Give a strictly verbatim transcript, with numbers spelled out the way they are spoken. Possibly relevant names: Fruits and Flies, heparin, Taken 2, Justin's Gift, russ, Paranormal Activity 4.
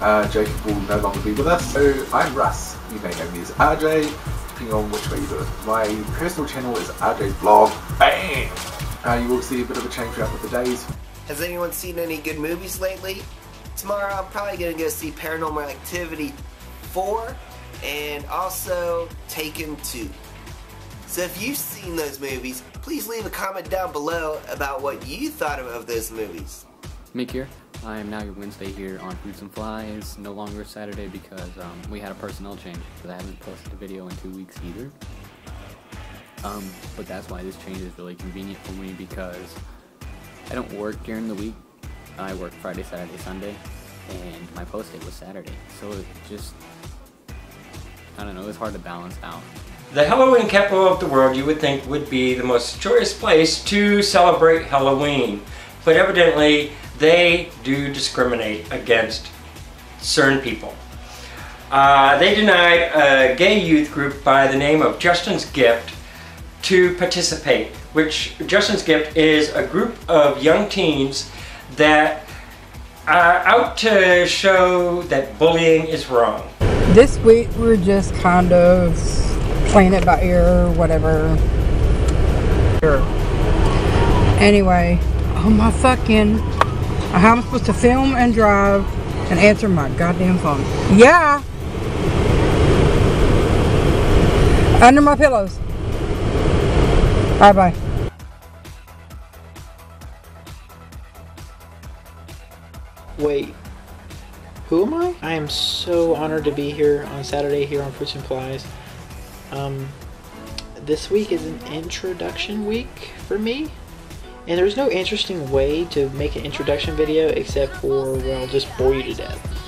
Uh, Jacob will no longer be with us, so I'm Russ. You may know me as R J, depending on which way you do it. My personal channel is R J's Vlog. Bam! Uh, you will see a bit of a change throughout the days. Has anyone seen any good movies lately? Tomorrow I'm probably going to go see Paranormal Activity four and also Taken two. So if you've seen those movies, please leave a comment down below about what you thought of those movies. Mick here. I am now your Wednesday here on Fruits and Flies, no longer Saturday because um, we had a personnel change, because I haven't posted a video in two weeks either. Um, but that's why this change is really convenient for me, because I don't work during the week. I work Friday, Saturday, Sunday, and my post date was Saturday. So it just, I don't know, it was hard to balance out. The Halloween capital of the world, you would think, would be the most joyous place to celebrate Halloween, but evidently they do discriminate against certain people. Uh, they denied a gay youth group by the name of Justin's Gift to participate, which Justin's Gift is a group of young teens that are out to show that bullying is wrong. This week we're just kind of playing it by ear, whatever. Sure. Anyway, oh my fucking, how I'm supposed to film and drive and answer my goddamn phone. Yeah. Under my pillows. Bye bye. Wait, who am I? I am so honored to be here on Saturday here on Fruits and Flies. Um, this week is an introduction week for me, and there's no interesting way to make an introduction video except for, well, just bore you to death.